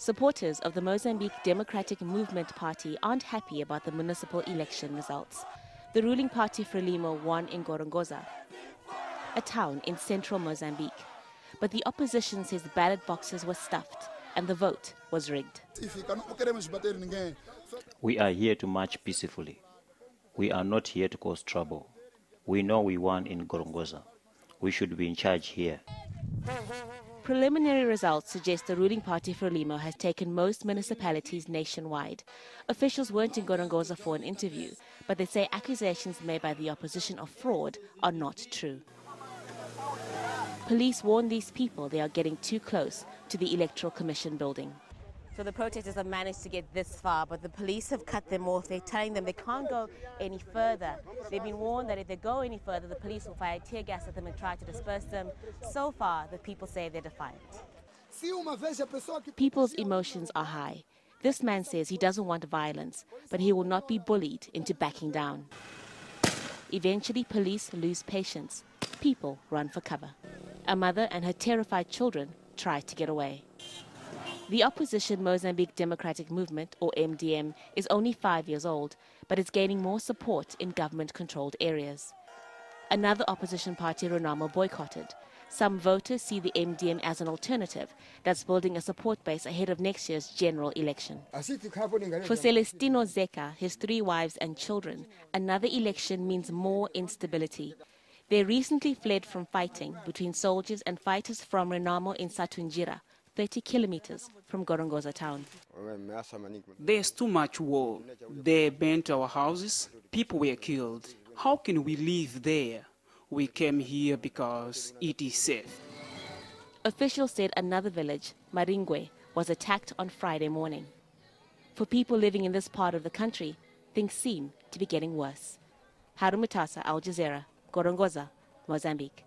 Supporters of the Mozambique Democratic Movement Party aren't happy about the municipal election results. The ruling party Frelimo won in Gorongosa, a town in central Mozambique. But the opposition says ballot boxes were stuffed and the vote was rigged. We are here to march peacefully. We are not here to cause trouble. We know we won in Gorongosa. We should be in charge here. Preliminary results suggest the ruling party Frelimo has taken most municipalities nationwide. Officials weren't in Gorongosa for an interview, but they say accusations made by the opposition of fraud are not true. Police warn these people they are getting too close to the Electoral Commission building. So the protesters have managed to get this far, but the police have cut them off. They're telling them they can't go any further. They've been warned that if they go any further, the police will fire tear gas at them and try to disperse them. So far, the people say they're defiant. People's emotions are high. This man says he doesn't want violence, but he will not be bullied into backing down. Eventually, police lose patience. People run for cover. A mother and her terrified children try to get away. The opposition Mozambique Democratic Movement, or MDM, is only 5 years old, but it's gaining more support in government-controlled areas. Another opposition party, Renamo, boycotted. Some voters see the MDM as an alternative that's building a support base ahead of next year's general election. For Celestino Zeca, his 3 wives and children, another election means more instability. They recently fled from fighting between soldiers and fighters from Renamo in Satunjira, 30 kilometers from Gorongosa town. There's too much war. They burnt our houses. People were killed. How can we live there? We came here because it is safe. Officials said another village, Maringue, was attacked on Friday morning. For people living in this part of the country, things seem to be getting worse. Haru Mutasa, Al Jazeera, Gorongosa, Mozambique.